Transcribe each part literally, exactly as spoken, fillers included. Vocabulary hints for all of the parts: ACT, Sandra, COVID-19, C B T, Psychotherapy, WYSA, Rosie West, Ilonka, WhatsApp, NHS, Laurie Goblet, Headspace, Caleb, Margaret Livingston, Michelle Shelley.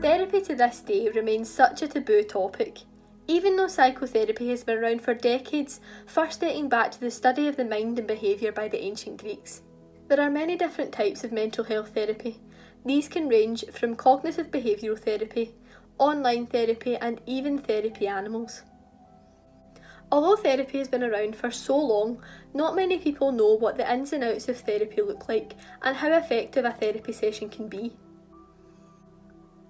Therapy to this day remains such a taboo topic. Even though psychotherapy has been around for decades, first dating back to the study of the mind and behaviour by the ancient Greeks. There are many different types of mental health therapy. These can range from cognitive behavioural therapy, online therapy and even therapy animals. Although therapy has been around for so long, not many people know what the ins and outs of therapy look like and how effective a therapy session can be.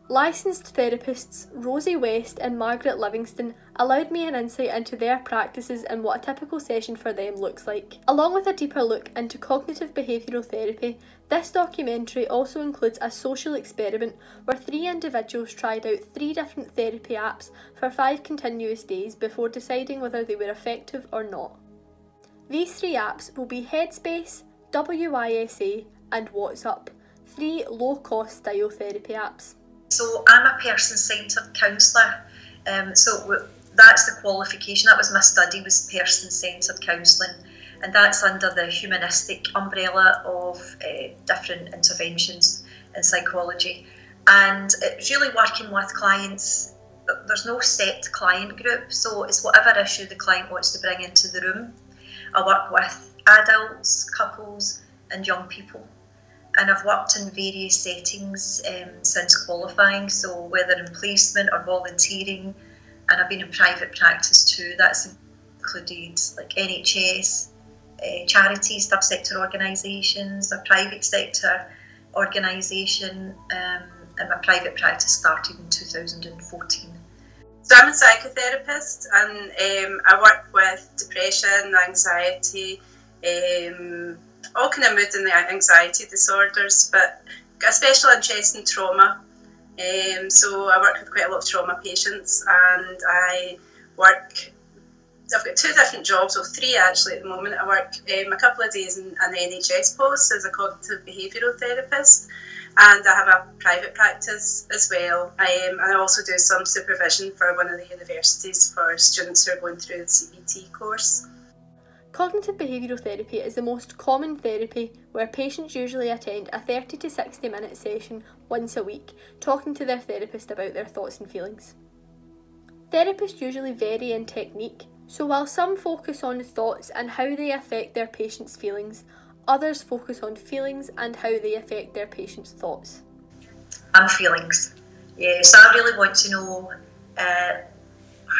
Licensed therapists Rosie West and Margaret Livingston allowed me an insight into their practices and what a typical session for them looks like. Along with a deeper look into cognitive behavioural therapy, this documentary also includes a social experiment where three individuals tried out three different therapy apps for five continuous days before deciding whether they were effective or not. These three apps will be Headspace, W Y S A and WhatsApp, three low-cost style therapy apps. So I'm a person-centred counsellor, um, so w that's the qualification. That was my study, was person-centred counselling, and that's under the humanistic umbrella of uh, different interventions in psychology. And it's really working with clients. There's no set client group, so it's whatever issue the client wants to bring into the room. I work with adults, couples and young people. And I've worked in various settings um, since qualifying, so whether in placement or volunteering, and I've been in private practice too. That's included like N H S, uh, charities, third sector organisations, a private sector organisation, um, and my private practice started in two thousand and fourteen. So I'm a psychotherapist and um, I work with depression, anxiety, um, all kind of mood and the anxiety disorders, but got a special interest in trauma. Um, so I work with quite a lot of trauma patients, and I work, I've got two different jobs, or three actually at the moment. I work um, a couple of days in an N H S post as a cognitive behavioural therapist, and I have a private practice as well. I, um, and I also do some supervision for one of the universities for students who are going through the C B T course. Cognitive behavioural therapy is the most common therapy where patients usually attend a thirty to sixty minute session once a week, talking to their therapist about their thoughts and feelings. Therapists usually vary in technique, so while some focus on thoughts and how they affect their patient's feelings, others focus on feelings and how they affect their patient's thoughts. I'm feelings. Yeah, so I really want to know uh,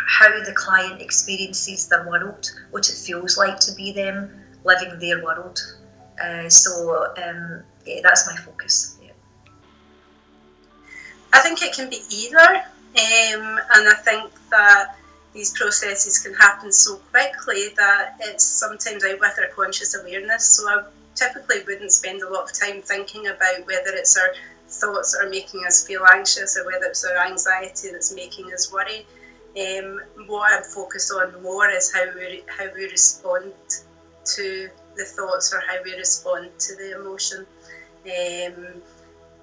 how the client experiences the world, what it feels like to be them living their world. Uh, so um, yeah, that's my focus. Yeah. I think it can be either, um, and I think that these processes can happen so quickly that it's sometimes out with our conscious awareness. So I typically wouldn't spend a lot of time thinking about whether it's our thoughts that are making us feel anxious or whether it's our anxiety that's making us worry. Um, what I'm focused on more is how we, how we respond to the thoughts or how we respond to the emotion, um,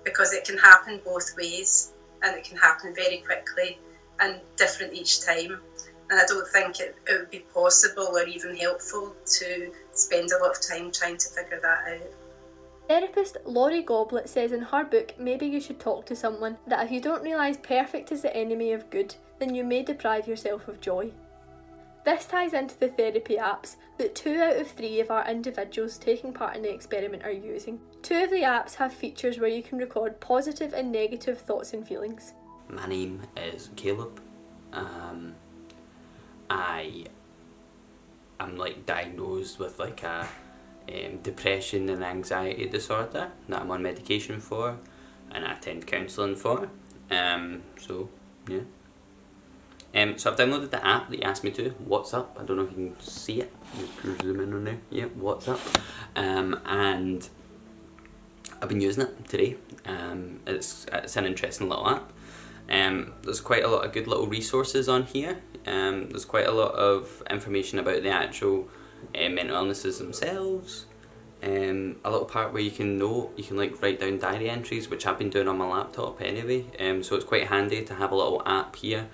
because it can happen both ways and it can happen very quickly and different each time, and I don't think it, it would be possible or even helpful to spend a lot of time trying to figure that out. Therapist Laurie Goblet says in her book Maybe You Should Talk to Someone that if you don't realise perfect is the enemy of good, then you may deprive yourself of joy. This ties into the therapy apps that two out of three of our individuals taking part in the experiment are using. Two of the apps have features where you can record positive and negative thoughts and feelings. My name is Caleb. Um, I am like diagnosed with like a Um, depression and anxiety disorder that I'm on medication for and I attend counselling for. Um, so, yeah. Um, so I've downloaded the app that you asked me to, WhatsApp. I don't know if you can see it. Just zoom in on there. Yeah, WhatsApp. Um, and I've been using it today. Um, it's, it's an interesting little app. Um, there's quite a lot of good little resources on here. Um, there's quite a lot of information about the actual Uh, mental illnesses themselves, um, a little part where you can note, you can like write down diary entries, which I've been doing on my laptop anyway, um, so it's quite handy to have a little app here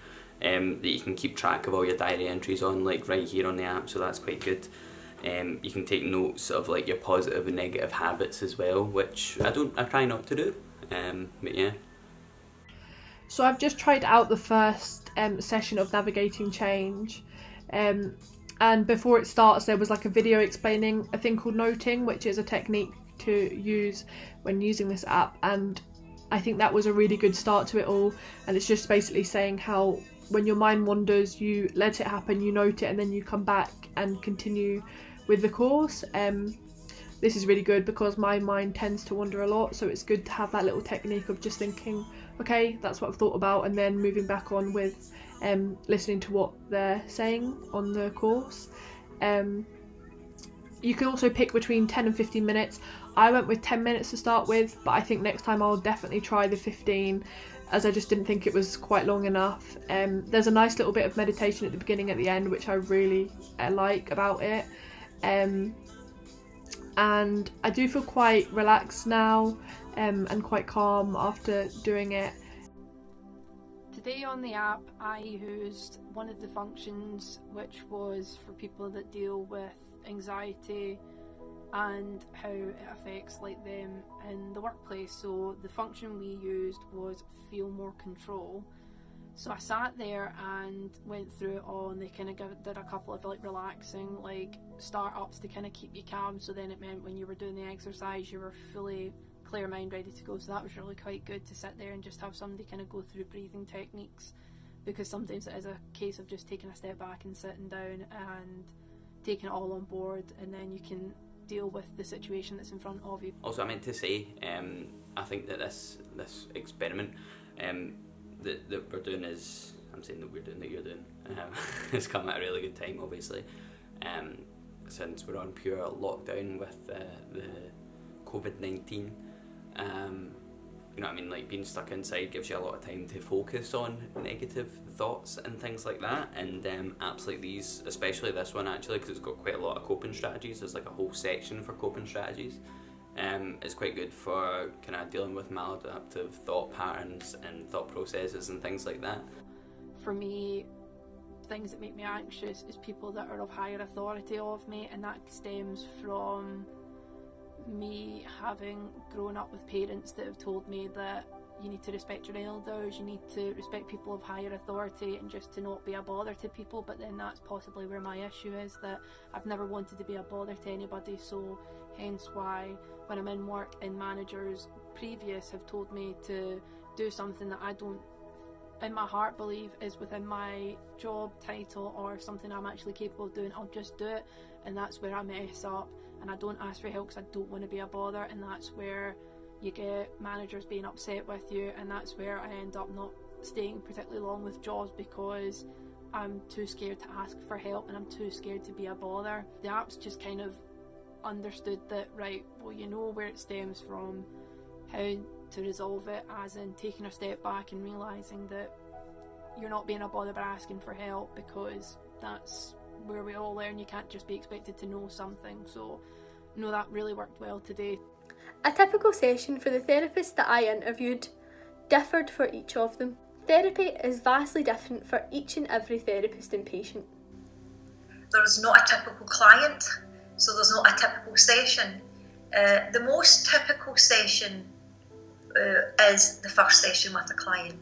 um, that you can keep track of all your diary entries on, like right here on the app, so that's quite good. Um, you can take notes of like your positive and negative habits as well, which I don't, I try not to do, um, but yeah. So I've just tried out the first um, session of Navigating Change, um, and before it starts there was like a video explaining a thing called noting, which is a technique to use when using this app, and I think that was a really good start to it all. And it's just basically saying how when your mind wanders, you let it happen, you note it, and then you come back and continue with the course. Um, this is really good because my mind tends to wander a lot, so it's good to have that little technique of just thinking, okay, that's what I've thought about, and then moving back on with um, listening to what they're saying on the course. Um, you can also pick between ten and fifteen minutes. I went with ten minutes to start with, but I think next time I'll definitely try the fifteen, as I just didn't think it was quite long enough. Um, there's a nice little bit of meditation at the beginning, at the end, which I really uh, like about it. Um, and I do feel quite relaxed now um, and quite calm after doing it. Today on the app, I used one of the functions, which was for people that deal with anxiety and how it affects like them in the workplace. So the function we used was feel more control. So I sat there and went through it all, and they kind of did a couple of like relaxing like start-ups to kind of keep you calm, so then it meant when you were doing the exercise you were fully clear mind, ready to go. So that was really quite good to sit there and just have somebody kind of go through breathing techniques, because sometimes it is a case of just taking a step back and sitting down and taking it all on board, and then you can deal with the situation that's in front of you. Also, I meant to say, um, I think that this this experiment um, that, that we're doing is, I'm saying that we're doing, that you're doing, um, it's come at a really good time, obviously, um, since we're on pure lockdown with uh, the COVID nineteen. Um, you know what I mean? Like, being stuck inside gives you a lot of time to focus on negative thoughts and things like that, and um, apps like these, especially this one actually, because it's got quite a lot of coping strategies. There's like a whole section for coping strategies. Um, it's quite good for kind of dealing with maladaptive thought patterns and thought processes and things like that. For me, things that make me anxious is people that are of higher authority of me, and that stems from me having grown up with parents that have told me that you need to respect your elders, you need to respect people of higher authority, and just to not be a bother to people. But then that's possibly where my issue is, that I've never wanted to be a bother to anybody, so hence why when I'm in work and managers previous have told me to do something that I don't in my heart believe is within my job title or something I'm actually capable of doing, I'll just do it, and that's where I mess up and I don't ask for help because I don't want to be a bother, and that's where you get managers being upset with you, and that's where I end up not staying particularly long with jobs because I'm too scared to ask for help and I'm too scared to be a bother. The app's just kind of understood that, right, well, you know where it stems from, how to resolve it, as in taking a step back and realising that you're not being a bother by asking for help, because that's where we all learn. You can't just be expected to know something. So no, that really worked well today. A typical session for the therapists that I interviewed differed for each of them. Therapy is vastly different for each and every therapist and patient. There's not a typical client, so there's not a typical session. Uh, the most typical session uh, is the first session with a client,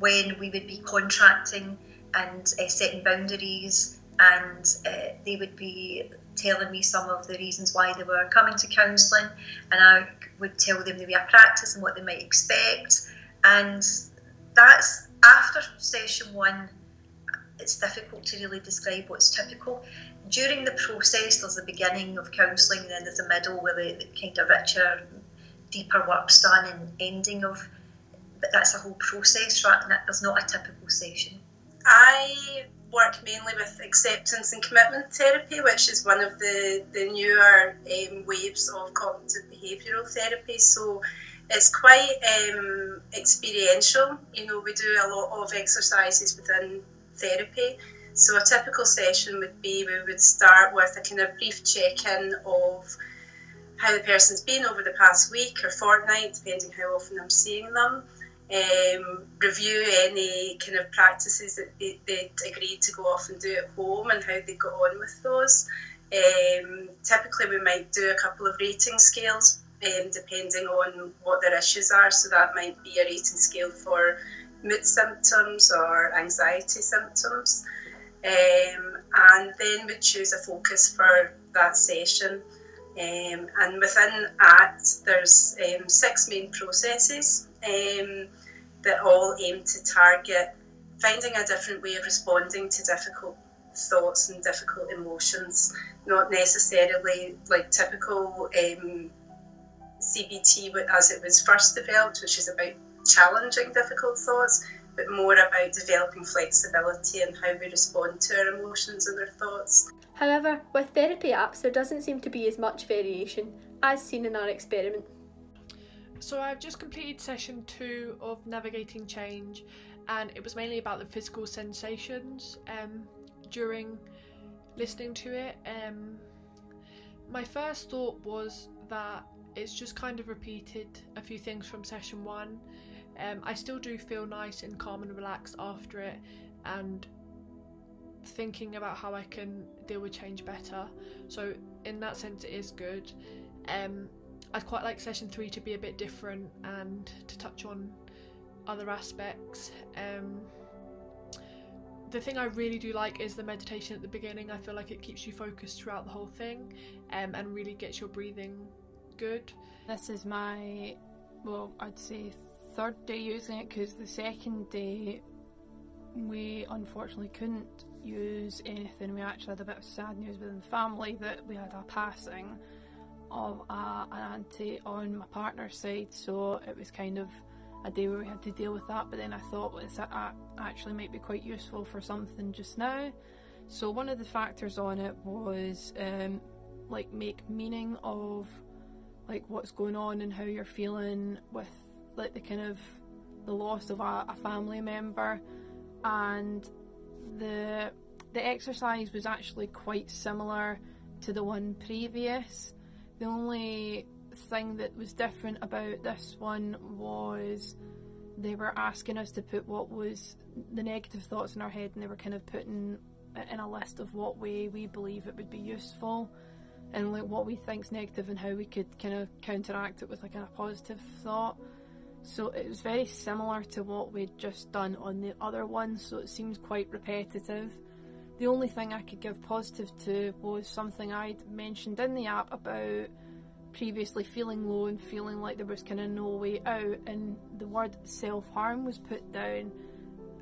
when we would be contracting and uh, setting boundaries, and uh, they would be telling me some of the reasons why they were coming to counselling, and I would tell them the way I practice and what they might expect. And that's after session one. It's difficult to really describe what's typical. During the process, there's the beginning of counselling, then there's the middle where the, the kind of richer, deeper work's done, and ending of, but that's a whole process, right? And there's not a typical session. I work mainly with acceptance and commitment therapy, which is one of the, the newer um, waves of cognitive behavioural therapy. So it's quite um, experiential. You know, we do a lot of exercises within therapy. So a typical session would be, we would start with a kind of brief check-in of how the person's been over the past week or fortnight, depending how often I'm seeing them. Um, review any kind of practices that they, they'd agreed to go off and do at home and how they got on with those. Um, typically we might do a couple of rating scales um, depending on what their issues are, so that might be a rating scale for mood symptoms or anxiety symptoms, um, and then would choose a focus for that session. Um, and within A C T, there's um, six main processes um, that all aim to target finding a different way of responding to difficult thoughts and difficult emotions, not necessarily like typical um, C B T as it was first developed, which is about challenging difficult thoughts, but more about developing flexibility and how we respond to our emotions and our thoughts. However, with therapy apps, there doesn't seem to be as much variation as seen in our experiment. So I've just completed session two of Navigating Change, and it was mainly about the physical sensations um, during listening to it. Um, my first thought was that it's just kind of repeated a few things from session one. Um, I still do feel nice and calm and relaxed after it, and thinking about how I can deal with change better. So in that sense, it is good. Um, I'd quite like session three to be a bit different and to touch on other aspects. Um, the thing I really do like is the meditation at the beginning. I feel like it keeps you focused throughout the whole thing um, and really gets your breathing good. This is my, well, I'd say third day using it, because the second day we unfortunately couldn't use anything. We actually had a bit of sad news within the family that we had a passing of a, an auntie on my partner's side, so it was kind of a day where we had to deal with that. But then I thought, well, this actually might be quite useful for something just now. So one of the factors on it was um, like make meaning of like what's going on and how you're feeling with like the kind of the loss of a, a family member. And the the exercise was actually quite similar to the one previous. The only thing that was different about this one was they were asking us to put what was the negative thoughts in our head, and they were kind of putting in a list of what way we believe it would be useful and like what we think's negative and how we could kind of counteract it with like a positive thought. So it was very similar to what we'd just done on the other one, so it seemed quite repetitive. The only thing I could give positive to was something I'd mentioned in the app about previously feeling low and feeling like there was kind of no way out, and the word self-harm was put down,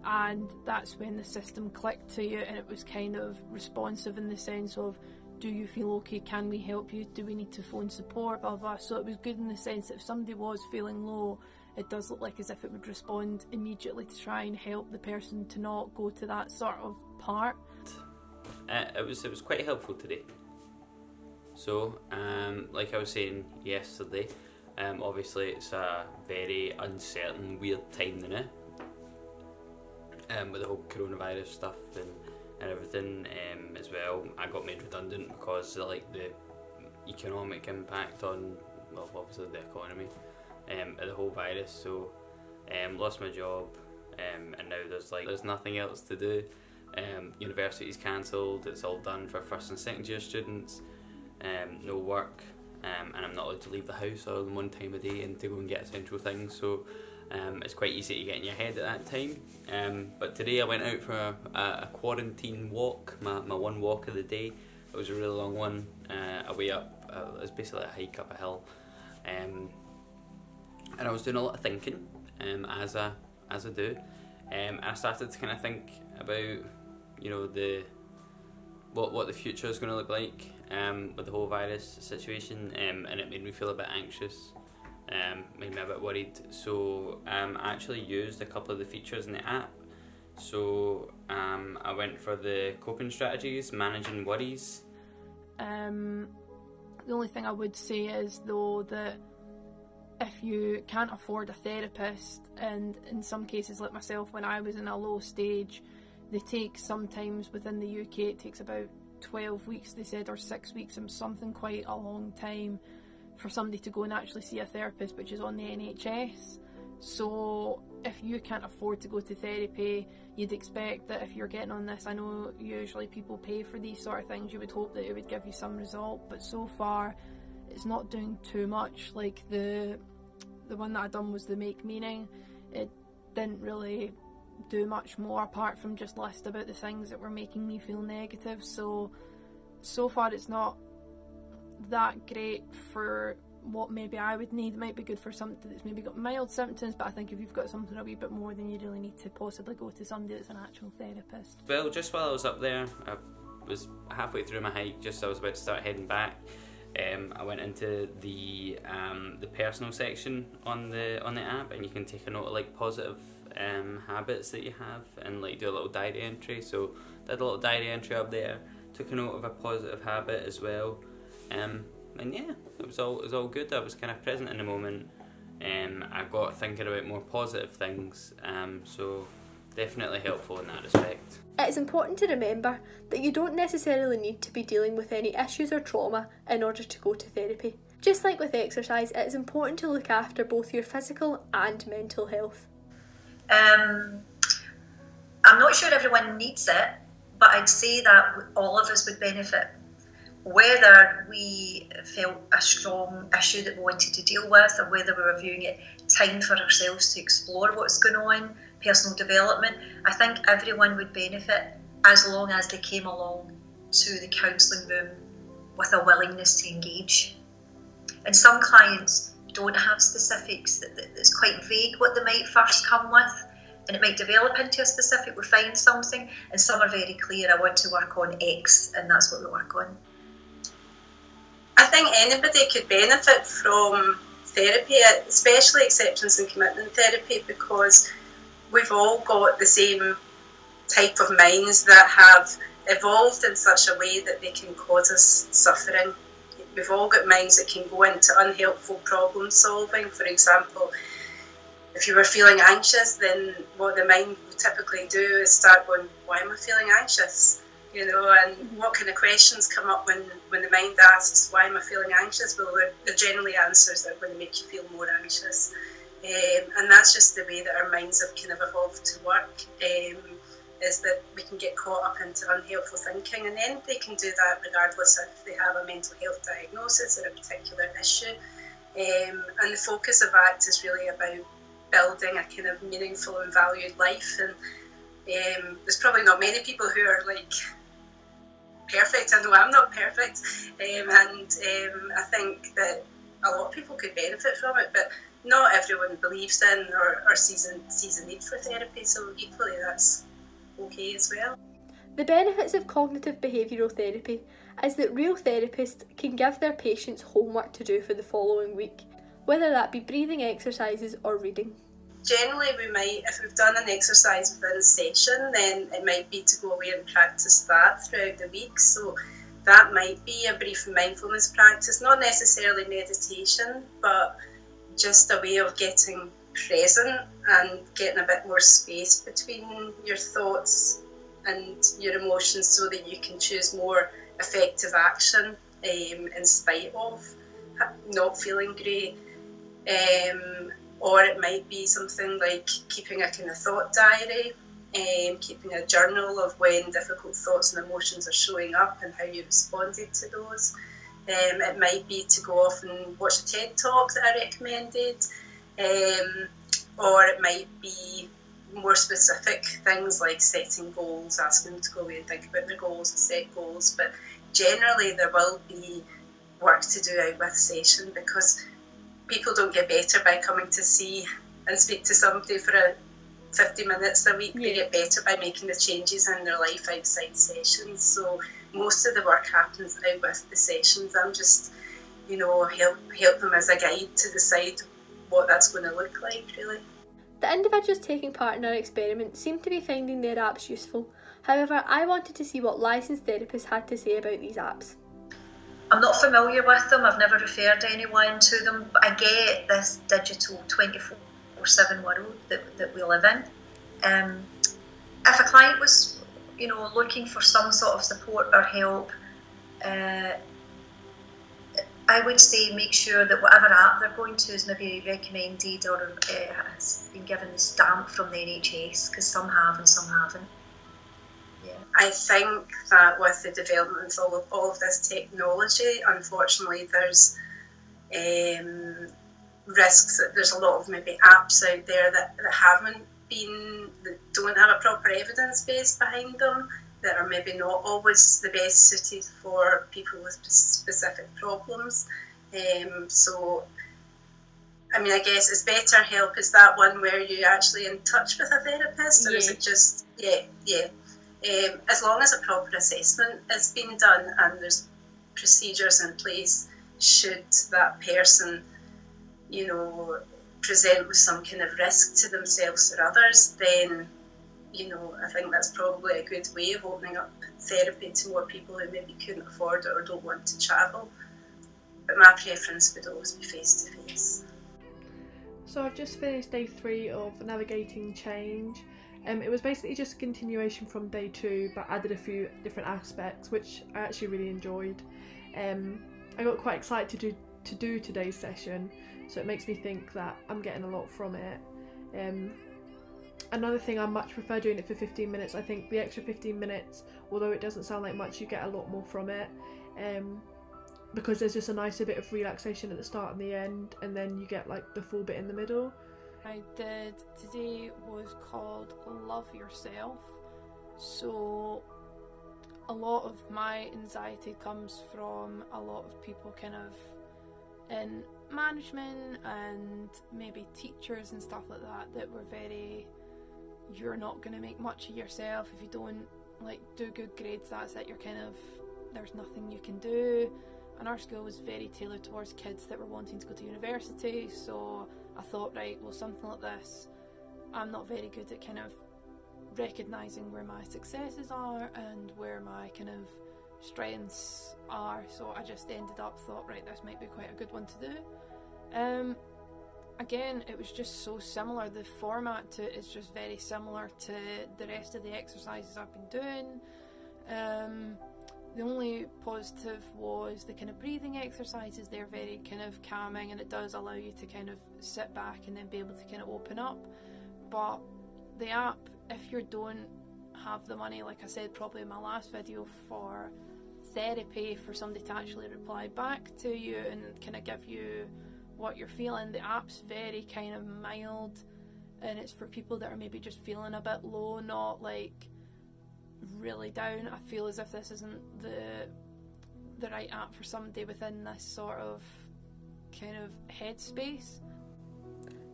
and that's when the system clicked to you, and it was kind of responsive in the sense of, do you feel okay, can we help you, do we need to phone support, blah blah. So it was good in the sense that if somebody was feeling low, it does look like as if it would respond immediately to try and help the person to not go to that sort of part. Uh, it was it was quite helpful today. So, um, like I was saying yesterday, um, obviously it's a very uncertain, weird time now, um, with the whole coronavirus stuff and, and everything um, as well. I got made redundant because of, like the economic impact on, well, obviously the economy. Um, the whole virus, so um, lost my job, um, and now there's like there's nothing else to do. Um, university's cancelled. It's all done for first and second year students. Um, no work, um, and I'm not allowed to leave the house other than one time a day and to go and get essential things. So um, it's quite easy to get in your head at that time. Um, but today I went out for a, a quarantine walk, my my one walk of the day. It was a really long one, uh, a way up. Uh, it was basically a hike up a hill. Um, And I was doing a lot of thinking, um, as I as I do, um, and I started to kind of think about, you know, the what what the future is going to look like um, with the whole virus situation, um, and it made me feel a bit anxious, um, made me a bit worried. So um, I actually used a couple of the features in the app. So um, I went for the coping strategies, managing worries. Um, the only thing I would say is though that, if you can't afford a therapist, and in some cases like myself when I was in a low stage, they take sometimes within the U K it takes about twelve weeks they said, or six weeks, and something quite a long time for somebody to go and actually see a therapist, which is on the N H S. So if you can't afford to go to therapy, you'd expect that if you're getting on this, I know usually people pay for these sort of things, you would hope that it would give you some result, but so far it's not doing too much. Like the the one that I done was the make meaning. It didn't really do much more apart from just list about the things that were making me feel negative. So, so far it's not that great for what maybe I would need. It might be good for somebody that's maybe got mild symptoms, but I think if you've got something a wee bit more, then you really need to possibly go to somebody that's an actual therapist. Well, just while I was up there, I was halfway through my hike, just as I was about to start heading back, um, I went into the um, the personal section on the on the app, and you can take a note of like positive um, habits that you have and like do a little diary entry. So did a little diary entry up there, took a note of a positive habit as well. Um, and yeah, it was all it was all good. I was kind of present in the moment. Um, I got thinking about more positive things, um, so definitely helpful in that respect. It's important to remember that you don't necessarily need to be dealing with any issues or trauma in order to go to therapy. Just like with exercise, it's important to look after both your physical and mental health. Um, I'm not sure everyone needs it, but I'd say that all of us would benefit. Whether we felt a strong issue that we wanted to deal with, or whether we were viewing it time for ourselves to explore what's going on, personal development, I think everyone would benefit as long as they came along to the counselling room with a willingness to engage. And some clients don't have specifics, that, that it's quite vague what they might first come with, and it might develop into a specific, we find something, and some are very clear, I want to work on X, and that's what we work on. I think anybody could benefit from therapy, especially acceptance and commitment therapy, because we've all got the same type of minds that have evolved in such a way that they can cause us suffering. We've all got minds that can go into unhelpful problem solving. For example, if you were feeling anxious, then what the mind will typically do is start going, why am I feeling anxious? You know, and what kind of questions come up when, when the mind asks, why am I feeling anxious? Well, they're generally answers that are going to make you feel more anxious. Um, and that's just the way that our minds have kind of evolved to work, um, is that we can get caught up into unhelpful thinking. And then they can do that regardless if they have a mental health diagnosis or a particular issue. Um, and the focus of ACT is really about building a kind of meaningful and valued life. And um, there's probably not many people who are like... perfect. I know I'm not perfect, um, and um, I think that a lot of people could benefit from it, but not everyone believes in or, or sees, in, sees a need for therapy, so equally that's okay as well. The benefits of cognitive behavioural therapy is that real therapists can give their patients homework to do for the following week, whether that be breathing exercises or reading. Generally we might, if we've done an exercise within a session, then it might be to go away and practice that throughout the week. So that might be a brief mindfulness practice, not necessarily meditation, but just a way of getting present and getting a bit more space between your thoughts and your emotions so that you can choose more effective action um, in spite of not feeling great. Um, Or it might be something like keeping a kind of thought diary, um, keeping a journal of when difficult thoughts and emotions are showing up and how you responded to those. Um, it might be to go off and watch a TED Talk that I recommended. Um, or it might be more specific things like setting goals, asking them to go away and think about their goals and set goals. But generally there will be work to do out with session, because people don't get better by coming to see and speak to somebody for a fifty minutes a week. Yeah. They get better by making the changes in their life outside sessions. So most of the work happens now with the sessions. I'm just, you know, help, help them as a guide to decide what that's going to look like, really. The individuals taking part in our experiment seem to be finding their apps useful. However, I wanted to see what licensed therapists had to say about these apps. I'm not familiar with them, I've never referred anyone to them, but I get this digital twenty-four seven world that, that we live in. Um, if a client was, you know, looking for some sort of support or help, uh, I would say make sure that whatever app they're going to is maybe recommended or uh, has been given the stamp from the N H S, because some have and some haven't. I think that with the development of all of this technology, unfortunately, there's um, risks that there's a lot of maybe apps out there that, that haven't been that don't have a proper evidence base behind them, that are maybe not always the best suited for people with specific problems. Um, so, I mean, I guess it's better help is that one where you're actually in touch with a therapist, or yeah. is it just, yeah, yeah. Um, as long as a proper assessment has been done and there's procedures in place, should that person, you know, present with some kind of risk to themselves or others, then, you know, I think that's probably a good way of opening up therapy to more people who maybe couldn't afford it or don't want to travel. But my preference would always be face to face. So I've just finished day three of Navigating Change. Um, it was basically just a continuation from day two, but added a few different aspects, which I actually really enjoyed. Um, I got quite excited to do, to do today's session, so it makes me think that I'm getting a lot from it. Um, another thing, I much prefer doing it for fifteen minutes. I think the extra fifteen minutes, although it doesn't sound like much, you get a lot more from it, um, because there's just a nicer bit of relaxation at the start and the end, and then you get like the full bit in the middle. I did today was called Love Yourself. So a lot of my anxiety comes from a lot of people kind of in management and maybe teachers and stuff like that that were very, you're not going to make much of yourself if you don't like do good grades, that's it, you're kind of, there's nothing you can do. And our school was very tailored towards kids that were wanting to go to university, so I thought, right, well, something like this, I'm not very good at kind of recognising where my successes are and where my kind of strengths are, so I just ended up, thought, right, this might be quite a good one to do. Um, again, it was just so similar, the format to it is just very similar to the rest of the exercises I've been doing. Um, The only positive was the kind of breathing exercises. They're very kind of calming and it does allow you to kind of sit back and then be able to kind of open up. But the app, if you don't have the money, like I said probably in my last video, for therapy, for somebody to actually reply back to you and kind of give you what you're feeling, the app's very kind of mild and it's for people that are maybe just feeling a bit low, not like really down. I feel as if this isn't the the right app for somebody within this sort of kind of headspace.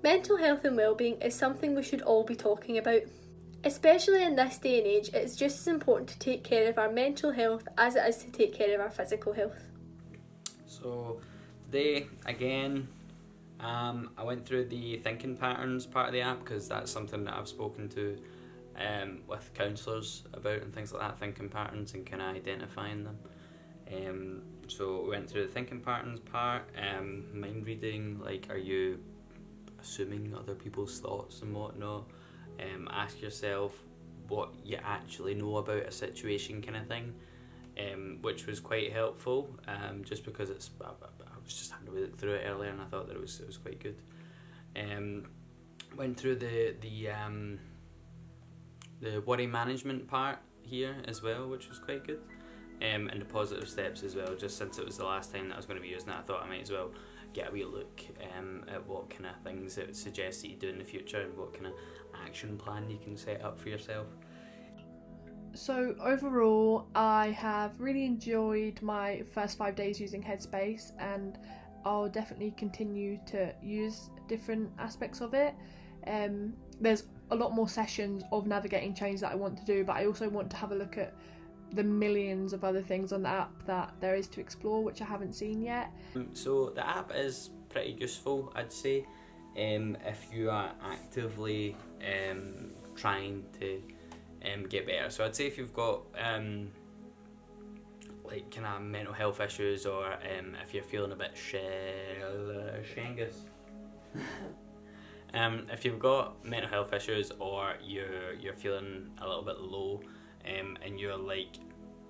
Mental health and wellbeing is something we should all be talking about. Especially in this day and age, it's just as important to take care of our mental health as it is to take care of our physical health. So today, again, um, I went through the thinking patterns part of the app because that's something that I've spoken to Um, with counsellors about and things like that, thinking patterns and kind of identifying them. Um, so we went through the thinking patterns part, um, mind reading, like are you assuming other people's thoughts and whatnot, um, ask yourself what you actually know about a situation kind of thing, um, which was quite helpful, um, just because it's, I, I was just having to look through it earlier and I thought that it was, it was quite good. Um, went through the, the um, the worry management part here as well, which was quite good, um, and the positive steps as well, just since it was the last time that I was going to be using it, I thought I might as well get a wee look um, at what kind of things it would suggest that you do in the future and what kind of action plan you can set up for yourself. So overall, I have really enjoyed my first five days using Headspace, and I'll definitely continue to use different aspects of it. Um, there's a lot more sessions of Navigating Change that I want to do, but I also want to have a look at the millions of other things on the app that there is to explore, which I haven't seen yet. So the app is pretty useful, I'd say, um, if you are actively um, trying to um, get better. So I'd say if you've got um, like kind of mental health issues, or um, if you're feeling a bit sh shangus. Um, if you've got mental health issues or you're, you're feeling a little bit low, um, and you're like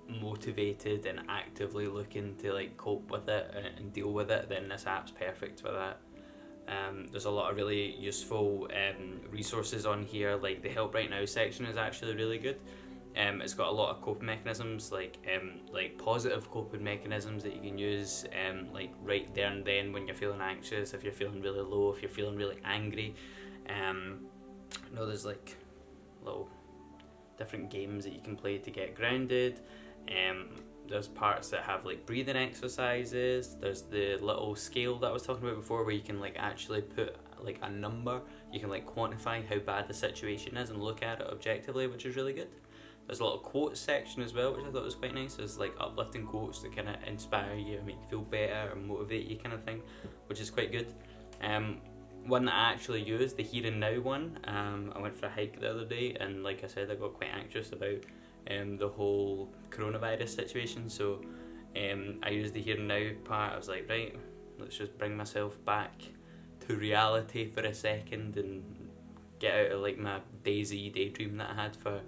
motivated and actively looking to like cope with it and, and deal with it, then this app's perfect for that. Um, there's a lot of really useful um, resources on here, like the Help Right Now section is actually really good. Um, it's got a lot of coping mechanisms, like um, like positive coping mechanisms that you can use, um, like right there and then when you're feeling anxious, if you're feeling really low, if you're feeling really angry, um, I know there's like little different games that you can play to get grounded. Um, there's parts that have like breathing exercises. There's the little scale that I was talking about before where you can like actually put like a number. You can like quantify how bad the situation is and look at it objectively, which is really good. There's a little quote section as well, which I thought was quite nice. There's like uplifting quotes that kind of inspire you and make you feel better and motivate you kind of thing, which is quite good. Um, one that I actually used, the Here and Now one, um, I went for a hike the other day and like I said, I got quite anxious about um, the whole coronavirus situation. So um, I used the Here and Now part. I was like, right, let's just bring myself back to reality for a second and get out of like my daisy daydream that I had for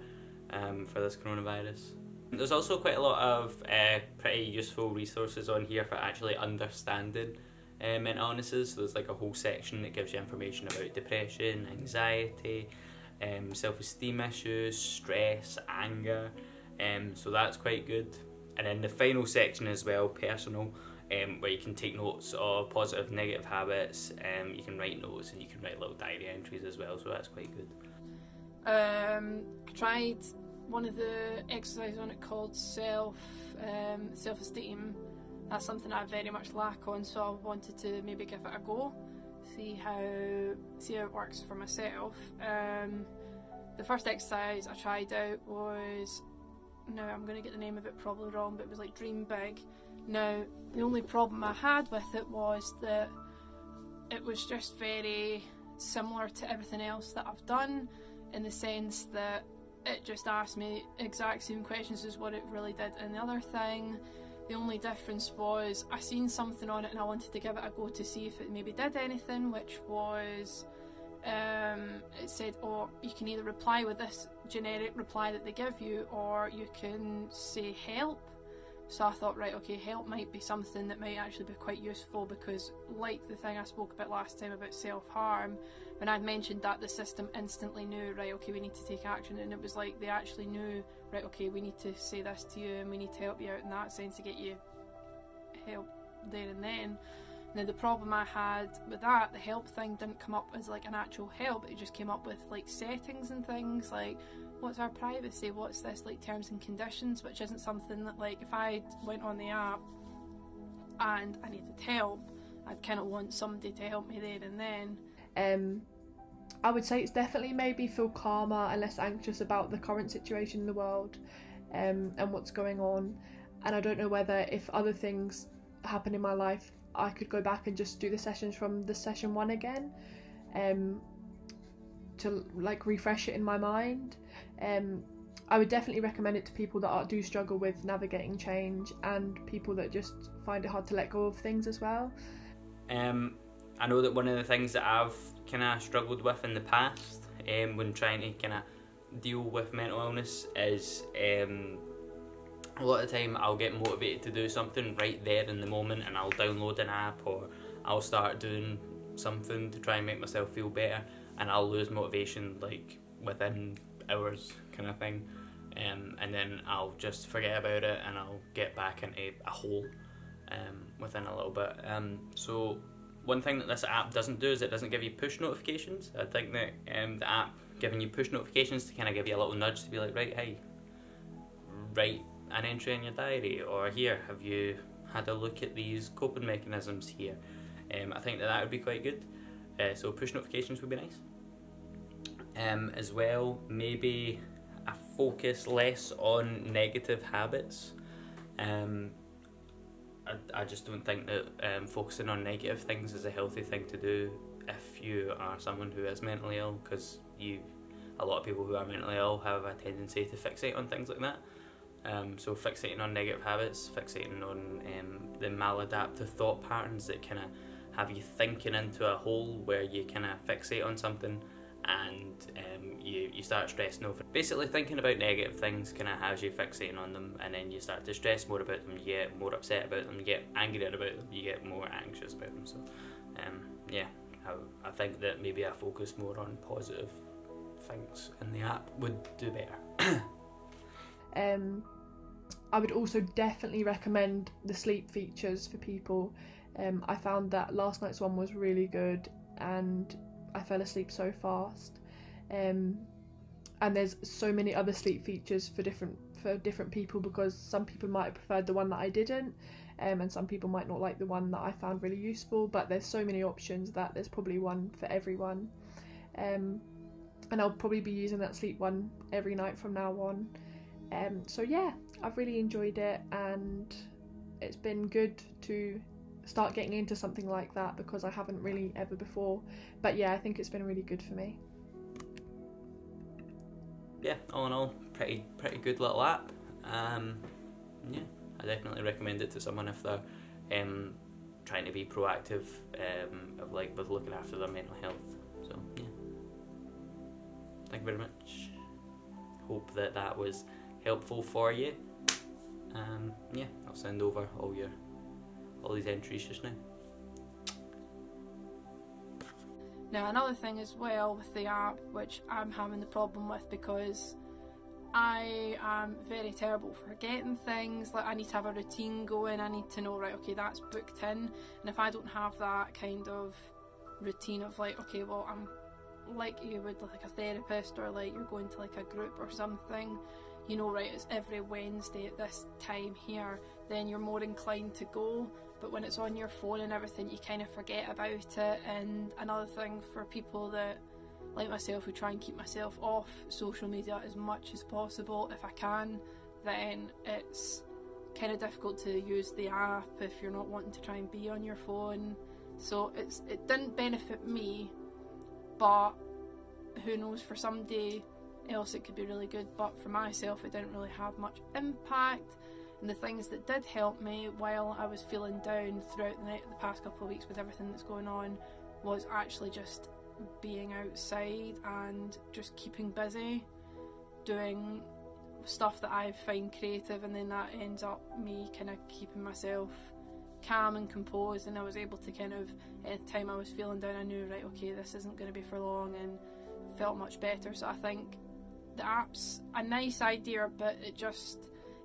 Um, for this coronavirus. There's also quite a lot of uh, pretty useful resources on here for actually understanding uh, mental illnesses. So there's like a whole section that gives you information about depression, anxiety, um, self-esteem issues, stress, anger, um, so that's quite good. And then the final section as well, personal, um, where you can take notes of positive, negative habits, um, you can write notes and you can write little diary entries as well, so that's quite good. Um, I tried one of the exercises on it called self um, self-esteem. That's something I very much lack on, so I wanted to maybe give it a go, see how see how it works for myself. Um, the first exercise I tried out was, now I'm going to get the name of it probably wrong, but it was like dream big. Now the only problem I had with it was that it was just very similar to everything else that I've done, in the sense that it just asked me exact same questions as what it really did in the other thing. The only difference was I seen something on it and I wanted to give it a go to see if it maybe did anything, which was um, it said, oh, you can either reply with this generic reply that they give you, or you can say help. So I thought, right, okay, help might be something that might actually be quite useful, because like the thing I spoke about last time about self-harm, when I'd mentioned that, the system instantly knew, right, okay, we need to take action, and it was like they actually knew, right, okay, we need to say this to you and we need to help you out in that sense to get you help there and then. Now the problem I had with that, the help thing didn't come up as like an actual help, it just came up with like settings and things like, what's our privacy, what's this, like terms and conditions, which isn't something that like if I went on the app and I needed help, I'd kind of want somebody to help me there and then. Um, I would say it's definitely made me feel calmer and less anxious about the current situation in the world um, and what's going on, and I don't know whether if other things happen in my life I could go back and just do the sessions from the session one again um, to like refresh it in my mind. Um, I would definitely recommend it to people that are, do struggle with navigating change, and people that just find it hard to let go of things as well. Um, I know that one of the things that I've kind of struggled with in the past um, when trying to kind of deal with mental illness is um, a lot of the time I'll get motivated to do something right there in the moment, and I'll download an app or I'll start doing something to try and make myself feel better, and I'll lose motivation like within hours kind of thing, um, and then I'll just forget about it and I'll get back into a hole um, within a little bit. Um, so one thing that this app doesn't do is it doesn't give you push notifications. I think that um, the app giving you push notifications to kind of give you a little nudge to be like, right, hey, write an entry in your diary, or here, have you had a look at these coping mechanisms here? Um, I think that that would be quite good. Uh, so push notifications would be nice. Um, as well, maybe I focus less on negative habits. Um, I, I just don't think that um, focusing on negative things is a healthy thing to do if you are someone who is mentally ill, because you, a lot of people who are mentally ill have a tendency to fixate on things like that. Um, so fixating on negative habits, fixating on um, the maladaptive thought patterns that kind of have you thinking into a hole where you kind of fixate on something and um, you, you start stressing over. Basically thinking about negative things kind of has you fixating on them, and then you start to stress more about them, you get more upset about them, you get angrier about them, you get more anxious about them. So um, yeah, I, I think that maybe I focus more on positive things and the app would do better. um, I would also definitely recommend the sleep features for people. Um, I found that last night's one was really good and I fell asleep so fast. um, and there's so many other sleep features for different for different people, because some people might have preferred the one that I didn't, um, and some people might not like the one that I found really useful, but there's so many options that there's probably one for everyone. Um, and I'll probably be using that sleep one every night from now on. Um, so yeah, I've really enjoyed it, and it's been good to start getting into something like that because I haven't really ever before. But yeah, I think it's been really good for me. Yeah, all in all, pretty pretty good little app. Um, yeah, I definitely recommend it to someone if they're um, trying to be proactive, um, of like with looking after their mental health. So yeah, thank you very much. Hope that that was helpful for you. Um, yeah, I'll send over all your all these entries just now. Now another thing as well with the app, which I'm having the problem with because I am very terrible for forgetting things. Like I need to have a routine going. I need to know, right, okay, that's booked in, and if I don't have that kind of routine of like, okay, well, I'm like you would like a therapist, or like you're going to like a group or something, you know, right, it's every Wednesday at this time here, then you're more inclined to go. But when it's on your phone and everything, you kind of forget about it. And another thing for people that like myself who try and keep myself off social media as much as possible, if I can, then it's kind of difficult to use the app if you're not wanting to try and be on your phone. So it's it didn't benefit me, but who knows, for somebody else it could be really good. But for myself, it didn't really have much impact, and the things that did help me while I was feeling down throughout the, night, the past couple of weeks with everything that's going on, was actually just being outside and just keeping busy, doing stuff that I find creative, and then that ends up me kind of keeping myself calm and composed. And I was able to kind of, at the time I was feeling down, I knew, right, okay, this isn't going to be for long, and felt much better. So I think the app's a nice idea, but it just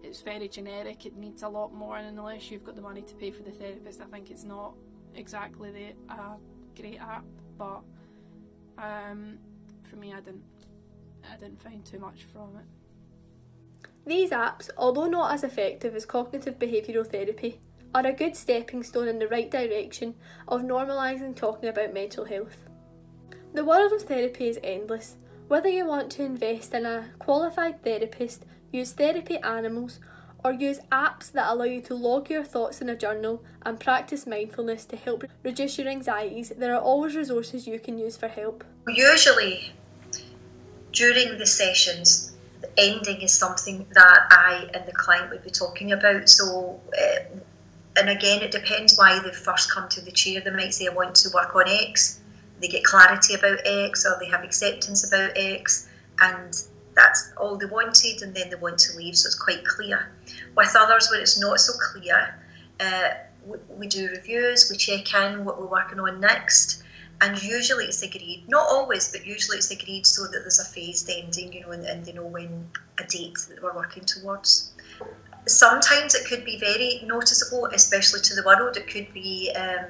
it's very generic. It needs a lot more, and unless you've got the money to pay for the therapist, I think it's not exactly the uh, great app. But um, for me, I didn't I didn't find too much from it. These apps, although not as effective as cognitive behavioural therapy, are a good stepping stone in the right direction of normalising talking about mental health. The world of therapy is endless. Whether you want to invest in a qualified therapist, use therapy animals, or use apps that allow you to log your thoughts in a journal and practice mindfulness to help reduce your anxieties, there are always resources you can use for help. Usually, during the sessions, the ending is something that I and the client would be talking about. So, um, and again, it depends why they first come to the chair. They might say, I want to work on X. They get clarity about X, or they have acceptance about X, and that's all they wanted, and then they want to leave, so it's quite clear. With others where it's not so clear, uh, we, we do reviews, we check in what we're working on next, and usually it's agreed, not always, but usually it's agreed so that there's a phased ending, you know, and, and they know when a date that we're working towards. Sometimes it could be very noticeable, especially to the world. It could be um,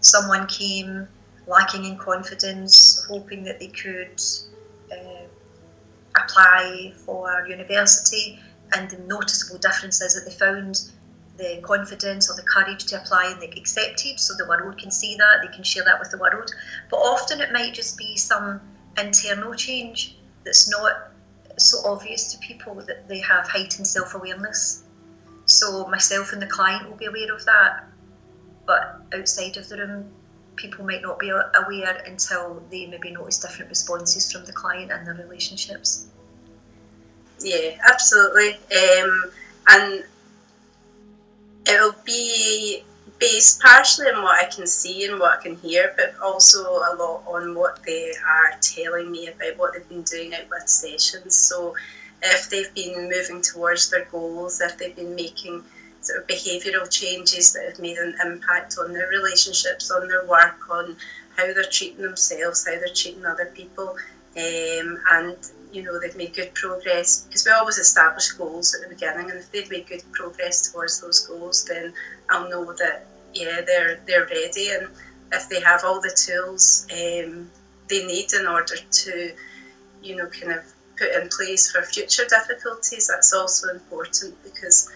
someone came lacking in confidence, hoping that they could uh, apply for university, and the noticeable difference is that they found the confidence or the courage to apply and they accepted, so the world can see that, they can share that with the world. But often it might just be some internal change that's not so obvious to people, that they have heightened self-awareness. So myself and the client will be aware of that, but outside of the room, people might not be aware until they maybe notice different responses from the client and their relationships. Yeah, absolutely. Um, and it'll be based partially on what I can see and what I can hear, but also a lot on what they are telling me about what they've been doing out with sessions. So if they've been moving towards their goals, if they've been making sort of behavioural changes that have made an impact on their relationships, on their work, on how they're treating themselves, how they're treating other people, um, and you know they've made good progress, because we always establish goals at the beginning, and if they've made good progress towards those goals, then I'll know that yeah they're they're ready, and if they have all the tools um, they need in order to you know, kind of put in place for future difficulties, that's also important, because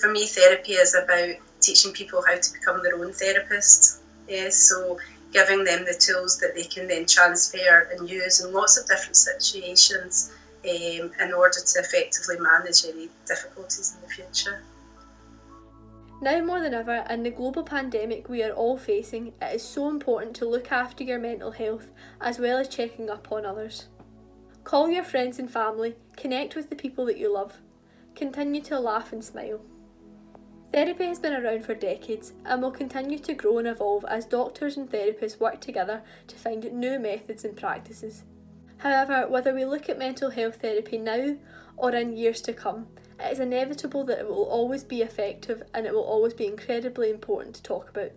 for me therapy is about teaching people how to become their own therapists. Yeah, so giving them the tools that they can then transfer and use in lots of different situations um, in order to effectively manage any difficulties in the future. Now more than ever, in the global pandemic we are all facing, it is so important to look after your mental health as well as checking up on others. Call your friends and family, connect with the people that you love. Continue to laugh and smile. Therapy has been around for decades and will continue to grow and evolve as doctors and therapists work together to find new methods and practices. However, whether we look at mental health therapy now or in years to come, it is inevitable that it will always be effective and it will always be incredibly important to talk about.